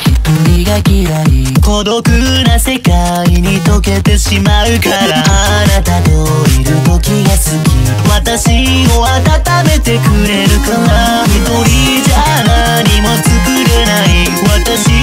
きっと磨き合い孤独な世界に溶けてしまうから、あなたといる時が好き、私を温めてくれるから、一人じゃ何も作れない私